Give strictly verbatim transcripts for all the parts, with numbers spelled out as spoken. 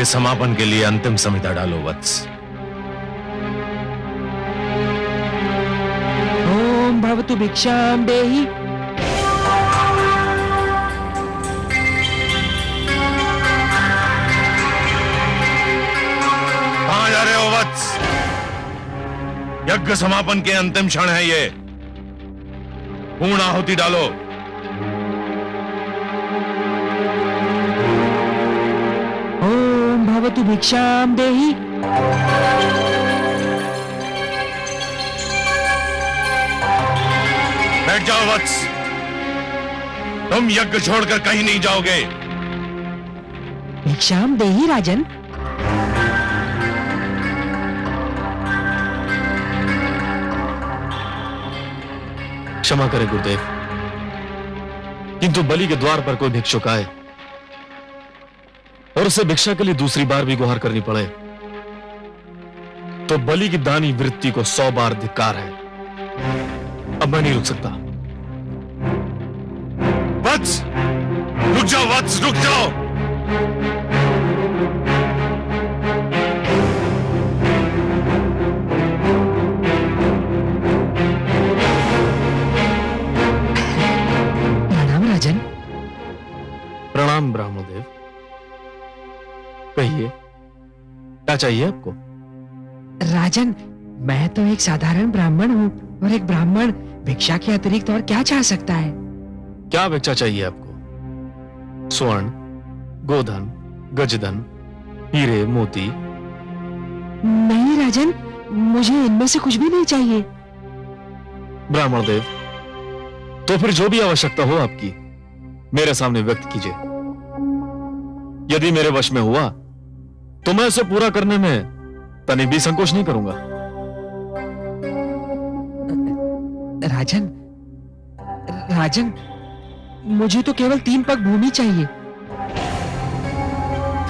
के समापन के लिए अंतिम संहिता डालो वत्स। ओम भवतु भिक्षां देहि। कहां जा रहे हो वत्स? यज्ञ समापन के अंतिम क्षण है ये, पूर्ण आहुति डालो। भवतु भिक्षां देहि। बैठ जाओ वत्स, तुम यज्ञ छोड़कर कहीं नहीं जाओगे। भिक्षां देहि राजन। क्षमा करें गुरुदेव, किंतु बलि के द्वार पर कोई भिक्षुक आए और उसे भिक्षा के लिए दूसरी बार भी गुहार करनी पड़े तो बलि की दानी वृत्ति को सौ बार धिक्कार है। अब मैं नहीं रुक सकता। वत्स रुक जाओ, वत्स रुक जाओ। प्रणाम राजन। प्रणाम ब्राह्मणदेव। कहिए, क्या चाहिए आपको? राजन, मैं तो एक साधारण ब्राह्मण हूँ और एक ब्राह्मण भिक्षा के अतिरिक्त और क्या चाह सकता है? क्या भिक्षा चाहिए आपको? स्वर्ण, गोधन, गजधन, हीरे, मोती? नहीं राजन, मुझे इनमें से कुछ भी नहीं चाहिए। ब्राह्मण देव, तो फिर जो भी आवश्यकता हो आपकी मेरे सामने व्यक्त कीजिए। यदि मेरे वश में हुआ तो मैं उसे पूरा करने में तनिक भी संकोच नहीं करूंगा। राजन, राजन, मुझे तो केवल तीन पग भूमि चाहिए।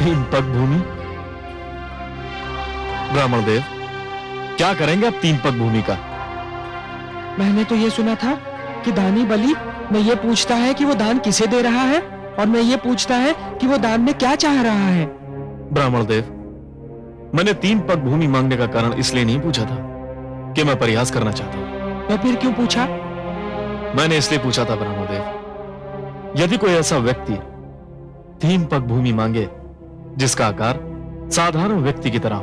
तीन पग भूमि? ब्राह्मण देव, क्या करेंगे आप तीन पग भूमि का? मैंने तो यह सुना था कि दानी बलि मैं ये पूछता है कि वो दान किसे दे रहा है और मैं ये पूछता है कि वो दान में क्या चाह रहा है। ब्राह्मण देव, मैंने तीन पग भूमि मांगने का कारण इसलिए नहीं पूछा था कि मैं परिहास करना चाहता हूं। तो फिर क्यों पूछा? मैंने इसलिए पूछा था ब्राह्मण देव, यदि कोई ऐसा व्यक्ति तीन पग भूमि मांगे जिसका आकार साधारण व्यक्ति की तरह हो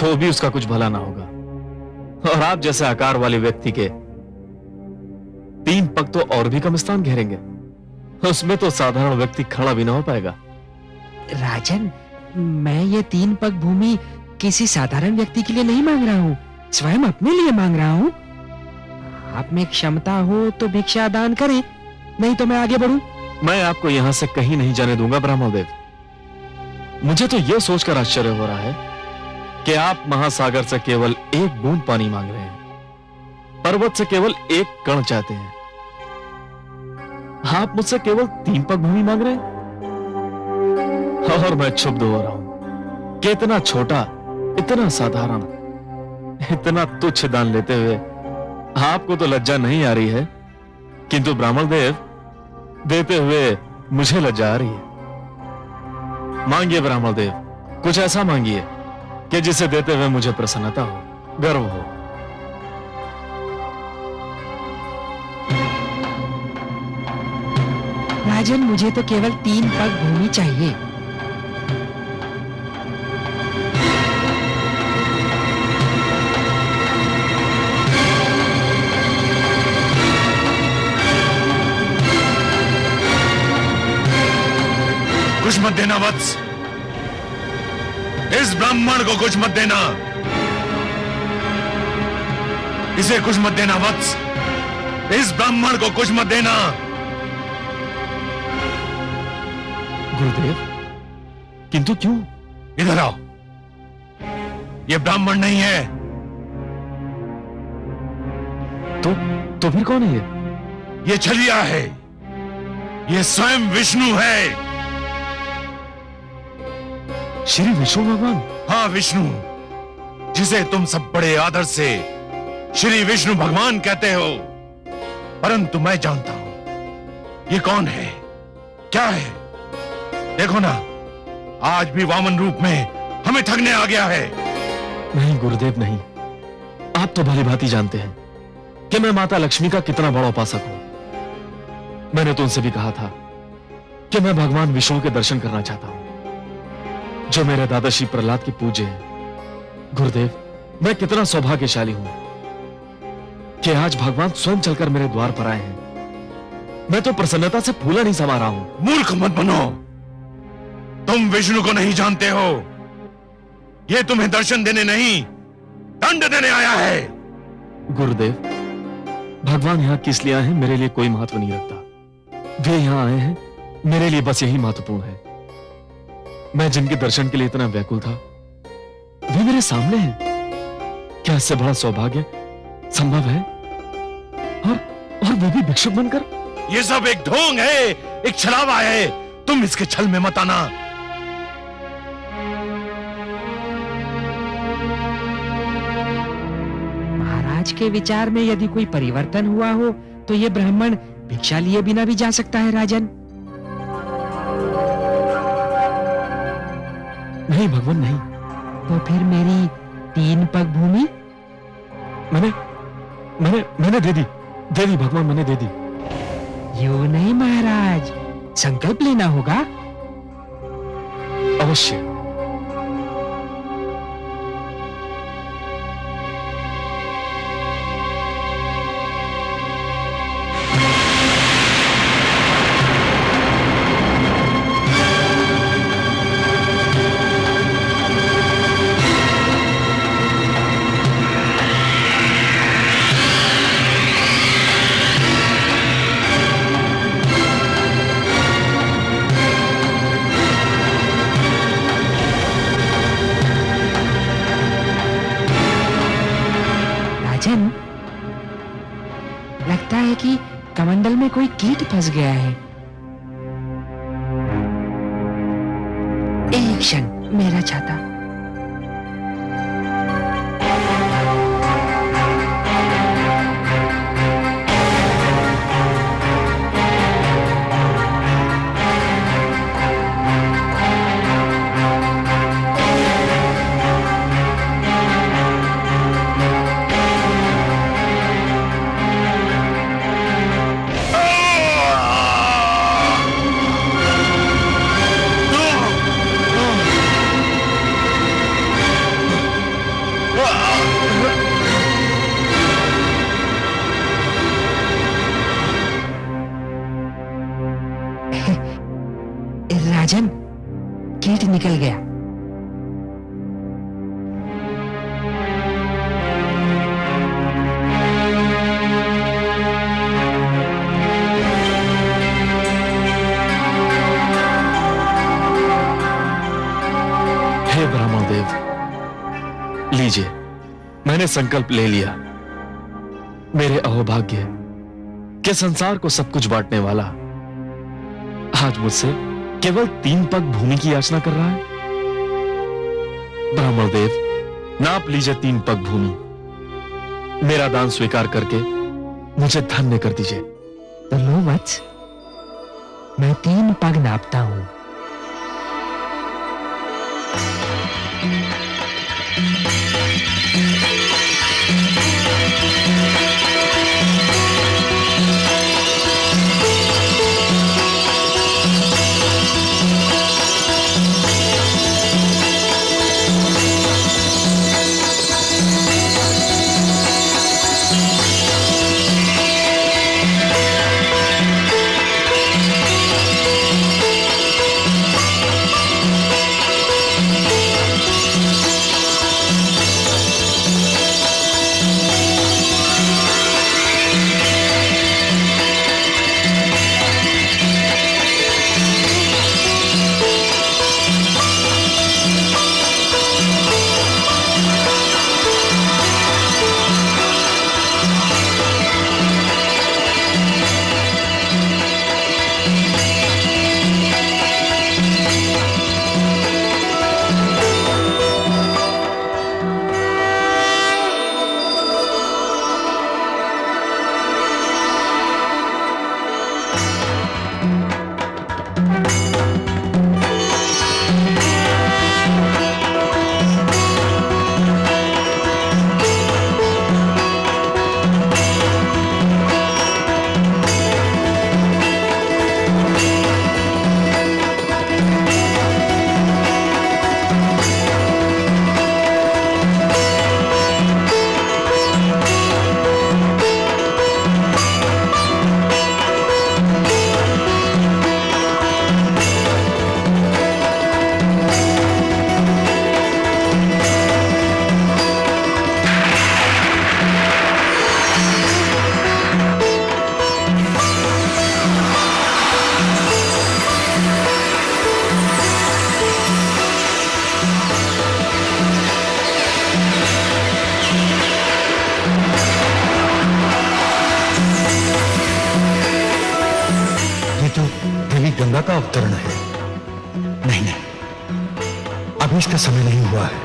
तो भी उसका कुछ भला ना होगा, और आप जैसे आकार वाले व्यक्ति के तीन पग तो और भी कम स्थान घेरेंगे, उसमें तो साधारण व्यक्ति खड़ा भी ना हो पाएगा। राजन, मैं ये तीन पग भूमि किसी साधारण व्यक्ति के लिए नहीं मांग रहा हूँ, स्वयं अपने लिए मांग रहा हूँ। आप में क्षमता हो तो भिक्षा दान करें, नहीं तो मैं आगे बढ़ूं। मैं आपको यहाँ से कहीं नहीं जाने दूंगा ब्रह्मदेव। मुझे तो यह सोचकर आश्चर्य हो रहा है कि आप महासागर से केवल एक बूंद पानी मांग रहे हैं, पर्वत से केवल एक कण चाहते हैं। आप मुझसे केवल तीन पग भूमि मांग रहे हैं और मैं क्षुब्ध हो रहा हूं कि इतना छोटा, इतना साधारण, इतना तुच्छ दान लेते हुए आपको तो लज्जा नहीं आ रही है, किंतु ब्राह्मण देव देते हुए मुझे लज्जा आ रही है। मांगिए ब्राह्मण देव, कुछ ऐसा मांगिए कि जिसे देते हुए मुझे प्रसन्नता हो, गर्व हो। राजन, मुझे तो केवल तीन पग भूमि चाहिए। कुछ मत देना वत्स, इस ब्राह्मण को कुछ मत देना, इसे कुछ मत देना वत्स, इस ब्राह्मण को कुछ मत देना। गुरुदेव, किंतु क्यों? इधर आओ, ये ब्राह्मण नहीं है। तो तो फिर कौन है ये? ये छलिया है, ये स्वयं विष्णु है। श्री विष्णु भगवान? हाँ विष्णु, जिसे तुम सब बड़े आदर से श्री विष्णु भगवान कहते हो, परंतु मैं जानता हूं ये कौन है, क्या है। देखो ना, आज भी वामन रूप में हमें ठगने आ गया है। नहीं गुरुदेव नहीं, आप तो भली भांति जानते हैं कि मैं माता लक्ष्मी का कितना बड़ा उपासक हूं। मैंने तो उनसे भी कहा था कि मैं भगवान विष्णु के दर्शन करना चाहता हूं, जो मेरे दादा श्री प्रहलाद के पूज्य हैं। गुरुदेव मैं कितना सौभाग्यशाली हूं कि आज भगवान स्वयं चलकर मेरे द्वार पर आए हैं। मैं तो प्रसन्नता से फूला नहीं समा रहा हूं। मूर्ख मत बनो, तुम विष्णु को नहीं जानते हो। यह तुम्हें दर्शन देने नहीं दंड देने आया है। गुरुदेव भगवान यहाँ किस लिए आए हैं मेरे लिए कोई महत्व नहीं रखता। वे यहाँ आए हैं मेरे लिए बस यही महत्वपूर्ण है। मैं जिनके दर्शन के लिए इतना व्याकुल था वे मेरे सामने हैं। क्या इससे बड़ा सौभाग्य संभव है? और और वो भी भिक्षुक बनकर? ये सब एक ढोंग है, एक छलावा है, तुम इसके छल में मत आना। के विचार में यदि कोई परिवर्तन हुआ हो तो ये ब्राह्मण भिक्षा लिए बिना भी जा सकता है। राजन नहीं भगवान नहीं। तो फिर मेरी तीन पग भूमि? मैंने मैंने मैंने दे दी दे दी भगवान, मैंने दे दी। यो नहीं महाराज, संकल्प लेना होगा। अवश्य। कोई कीट फंस गया है। एक क्षण मेरा छाता। संकल्प ले लिया। मेरे अहोभाग्य के संसार को सब कुछ बांटने वाला आज मुझसे केवल तीन पग भूमि की याचना कर रहा है। ब्रह्मदेव नाप लीजिए तीन पग भूमि, मेरा दान स्वीकार करके मुझे धन्य कर दीजिए। तो लो वत्स, मैं तीन पग नापता हूं। का अवतरण है। नहीं नहीं, अभी इसका समय नहीं हुआ है।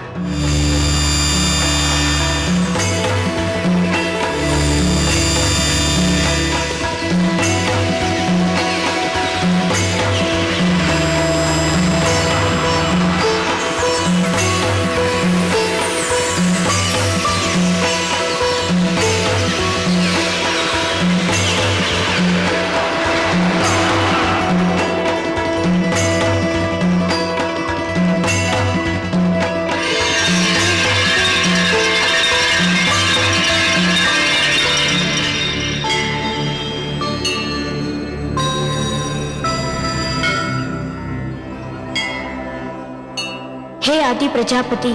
प्रजापति,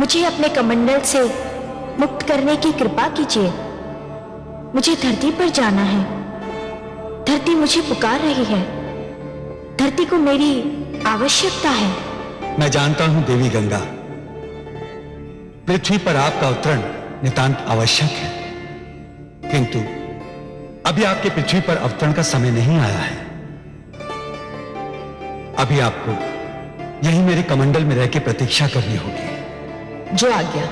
मुझे अपने कमंडल से मुक्त करने की कृपा कीजिए। मुझे धरती पर जाना है। धरती मुझे पुकार रही है। धरती को मेरी आवश्यकता है। मैं जानता हूं देवी गंगा, पृथ्वी पर आपका अवतरण नितांत आवश्यक है, किंतु अभी आपके पृथ्वी पर अवतरण का समय नहीं आया है। अभी आपको यही मेरे कमंडल में रह के प्रतीक्षा करनी होगी। जो आज्ञा।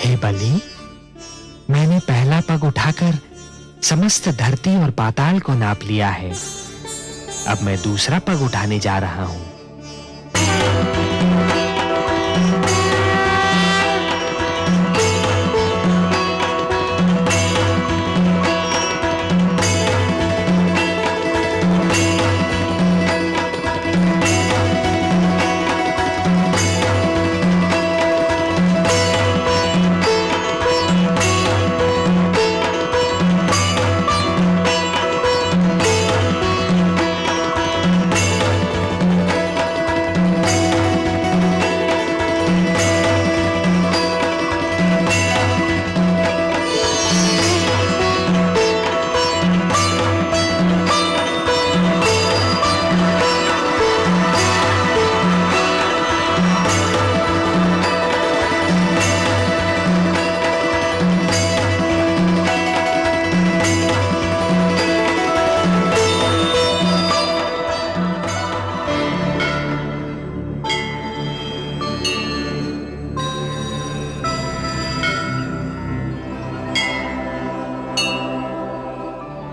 हे बलि, मैंने पहला पग उठाकर समस्त धरती और पाताल को नाप लिया है। अब मैं दूसरा पग उठाने जा रहा हूं।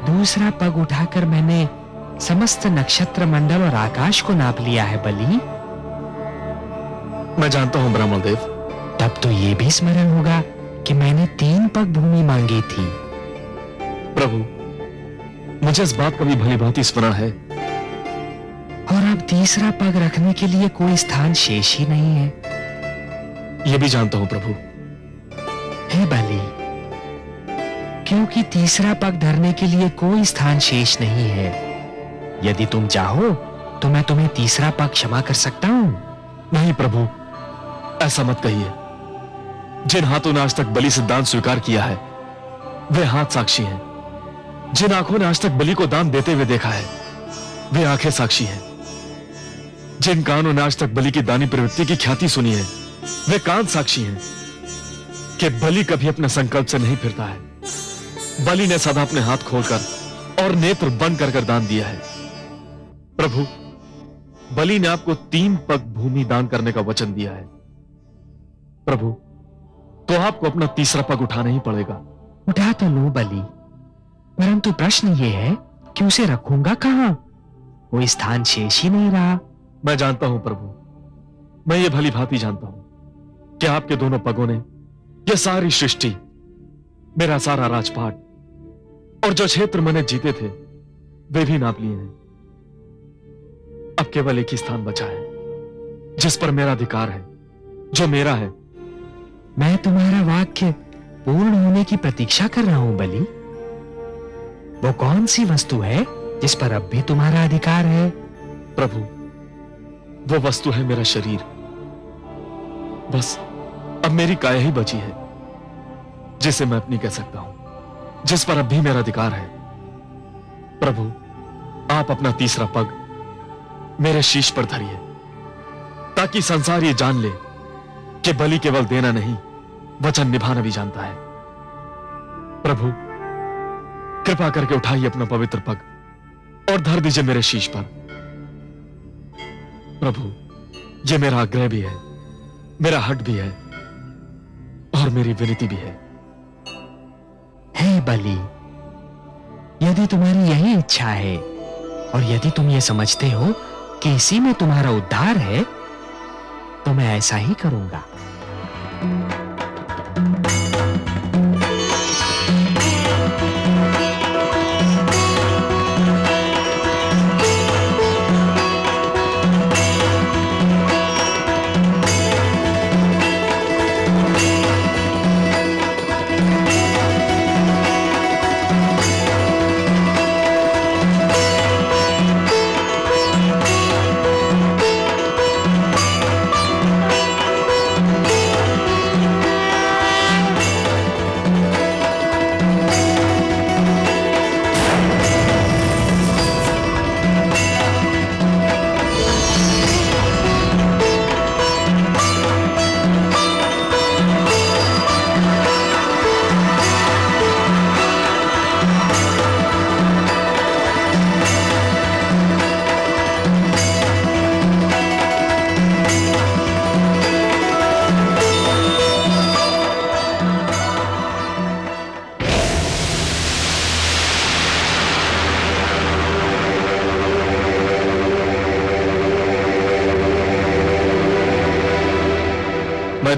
दूसरा पग उठाकर मैंने समस्त नक्षत्र मंडल और आकाश को नाप लिया है। बलि, मैं जानता हूं ब्रह्मदेव। तब तो ये भी स्मरण होगा कि मैंने तीन पग भूमि मांगी थी। प्रभु, मुझे इस बात का भी भली भांति स्मरण है। और अब तीसरा पग रखने के लिए कोई स्थान शेष ही नहीं है। यह भी जानता हूं प्रभु। हे बलि, क्योंकि तीसरा पग धरने के लिए कोई स्थान शेष नहीं है, यदि तुम चाहो तो मैं तुम्हें तीसरा पग क्षमा कर सकता हूं। नहीं प्रभु, ऐसा मत कहिए। जिन हाथों ने आज तक बलि से दान स्वीकार किया है, वे हाथ साक्षी हैं। जिन आंखों ने आज तक बलि को दान देते हुए देखा है, वे आंखें साक्षी हैं। जिन कानों ने आज तक बलि की दानी प्रवृत्ति की ख्याति सुनी है, वे कान साक्षी हैं कि बलि कभी अपने संकल्प से नहीं फिरता है। बलि ने सदा अपने हाथ खोलकर और नेत्र बंद कर कर दान दिया है। प्रभु, बलि ने आपको तीन पग भूमि दान करने का वचन दिया है। प्रभु, तो आपको अपना तीसरा पग उठाना ही पड़ेगा। उठा तो लो बलि, परंतु प्रश्न यह है कि उसे रखूंगा कहां? कोई स्थान शेष ही नहीं रहा। मैं जानता हूं प्रभु, मैं ये भली भांति जानता हूं कि आपके दोनों पगों ने यह सारी सृष्टि, मेरा सारा राजपाट और जो क्षेत्र मैंने जीते थे, वे भी नाप लिए हैं। अब केवल एक ही स्थान बचा है जिस पर मेरा अधिकार है, जो मेरा है। मैं तुम्हारा वाक्य पूर्ण होने की प्रतीक्षा कर रहा हूं बलि। वो कौन सी वस्तु है जिस पर अब भी तुम्हारा अधिकार है? प्रभु, वो वस्तु है मेरा शरीर। बस अब मेरी काया ही बची है जिसे मैं अपनी कह सकता हूं। जिस पर अब भी मेरा अधिकार है। प्रभु, आप अपना तीसरा पग मेरे शीश पर धरिए, ताकि संसार ये जान ले कि बलि केवल देना नहीं, वचन निभाना भी जानता है। प्रभु, कृपा करके उठाइए अपना पवित्र पग और धर दीजिए मेरे शीश पर। प्रभु, यह मेरा आग्रह भी है, मेरा हठ भी है और मेरी विनती भी है। हे बलि, यदि तुम्हारी यही इच्छा है और यदि तुम ये समझते हो कि इसी में तुम्हारा उद्धार है, तो मैं ऐसा ही करूंगा।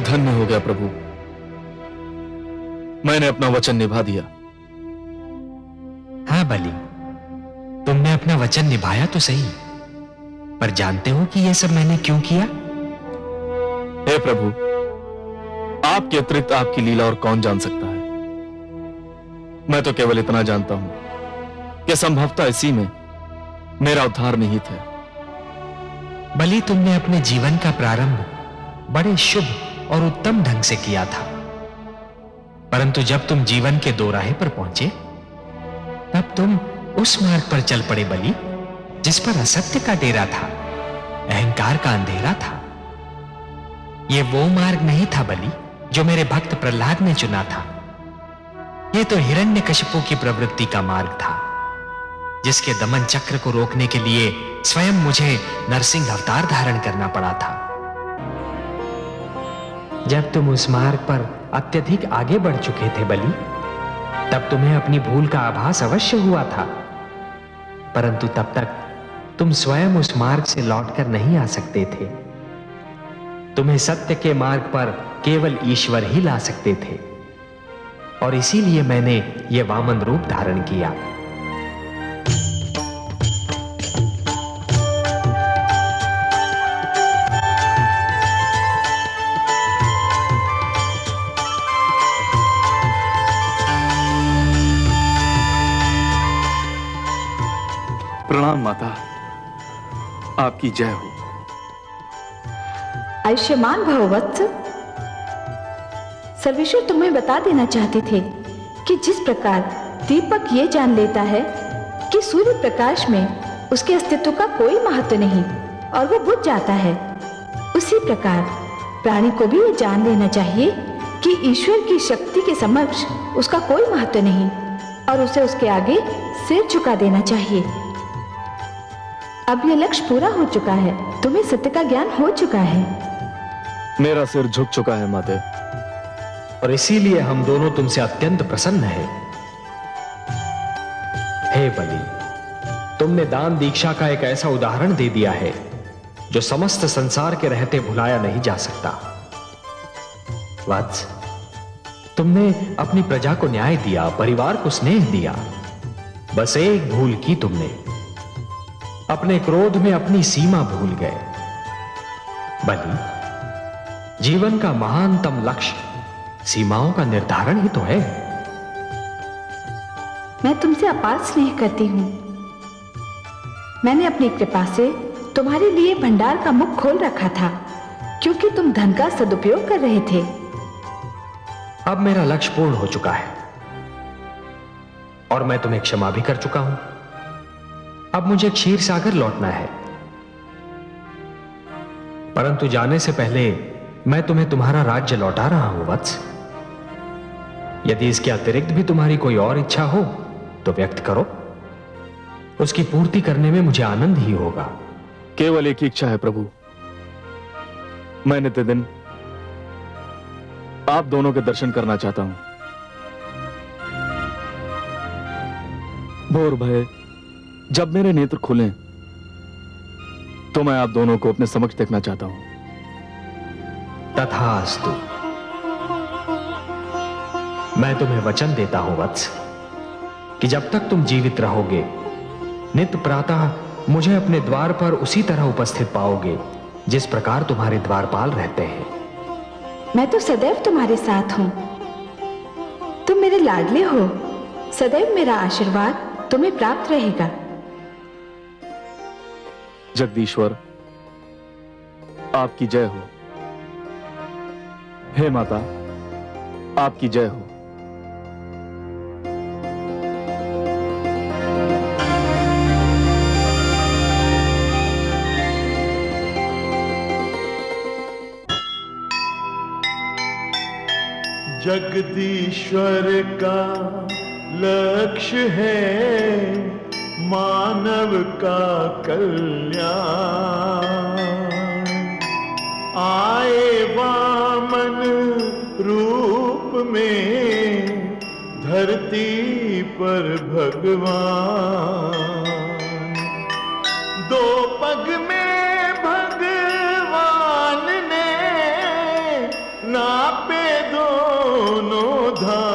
धन्य हो गया प्रभु, मैंने अपना वचन निभा दिया। हाँ बलि, तुमने अपना वचन निभाया तो सही, पर जानते हो कि यह सब मैंने क्यों किया? हे प्रभु, आपके अतिरिक्त आपकी लीला और कौन जान सकता है। मैं तो केवल इतना जानता हूं कि संभवतः इसी में मेरा उद्धार निहित है। बलि, तुमने अपने जीवन का प्रारंभ बड़े शुभ और उत्तम ढंग से किया था, परंतु जब तुम जीवन के दोराहे पर पहुंचे, तब तुम उस मार्ग पर चल पड़े बलि, जिस पर असत्य का डेरा था, अहंकार का अंधेरा था। यह वो मार्ग नहीं था बलि, जो मेरे भक्त प्रहलाद ने चुना था। यह तो हिरण्यकशिपु की प्रवृत्ति का मार्ग था, जिसके दमन चक्र को रोकने के लिए स्वयं मुझे नरसिंह अवतार धारण करना पड़ा था। जब तुम उस मार्ग पर अत्यधिक आगे बढ़ चुके थे बलि, तब तुम्हें अपनी भूल का आभास अवश्य हुआ था, परंतु तब तक तुम स्वयं उस मार्ग से लौटकर नहीं आ सकते थे। तुम्हें सत्य के मार्ग पर केवल ईश्वर ही ला सकते थे, और इसीलिए मैंने यह वामन रूप धारण किया। प्रणाम माता, आपकी जय हो। आयुष्मान भव वत्स। सर्वेश्वर तुम्हें बता देना चाहते थे कि जिस प्रकार दीपक ये जान लेता है कि सूर्य प्रकाश में उसके अस्तित्व का कोई महत्व नहीं और वो बुझ जाता है, उसी प्रकार प्राणी को भी ये जान लेना चाहिए कि ईश्वर की शक्ति के समक्ष उसका कोई महत्व नहीं और उसे उसके आगे सिर झुका देना चाहिए। अब ये लक्ष्य पूरा हो चुका है, तुम्हें सत्य का ज्ञान हो चुका है। मेरा सिर झुक चुका है माते, और इसीलिए हम दोनों तुमसे अत्यंत प्रसन्न हैं। हे बलि, तुमने दान दीक्षा का एक ऐसा उदाहरण दे दिया है जो समस्त संसार के रहते भुलाया नहीं जा सकता। वत्स, तुमने अपनी प्रजा को न्याय दिया, परिवार को स्नेह दिया, बस एक भूल की तुमने, अपने क्रोध में अपनी सीमा भूल गए। बलि, जीवन का महानतम लक्ष्य सीमाओं का निर्धारण ही तो है। मैं तुमसे अपार स्नेह करती हूं। मैंने अपनी कृपा से तुम्हारे लिए भंडार का मुख खोल रखा था, क्योंकि तुम धन का सदुपयोग कर रहे थे। अब मेरा लक्ष्य पूर्ण हो चुका है। और मैं तुम्हें क्षमा भी कर चुका हूं। अब मुझे क्षीर सागर लौटना है, परंतु जाने से पहले मैं तुम्हें तुम्हारा राज्य लौटा रहा हूं वत्स। यदि इसके अतिरिक्त भी तुम्हारी कोई और इच्छा हो तो व्यक्त करो, उसकी पूर्ति करने में मुझे आनंद ही होगा। केवल एक इच्छा है प्रभु, मैं नित्य दिन आप दोनों के दर्शन करना चाहता हूं। भोर भय जब मेरे नेत्र खुलें तो मैं आप दोनों को अपने समक्ष देखना चाहता हूं। तथास्तु। मैं तुम्हें वचन देता हूं वत्स कि जब तक तुम जीवित रहोगे नित्य प्रातः मुझे अपने द्वार पर उसी तरह उपस्थित पाओगे जिस प्रकार तुम्हारे द्वारपाल रहते हैं। मैं तो सदैव तुम्हारे साथ हूं, तुम मेरे लाडले हो, सदैव मेरा आशीर्वाद तुम्हें प्राप्त रहेगा। जगदीश्वर आपकी जय हो। हे माता आपकी जय हो। जगदीश्वर का लक्ष्य है मानव का कल्याण। आए वामन रूप में धरती पर भगवान, दो पग में भगवान ने नापे दोनों धाम।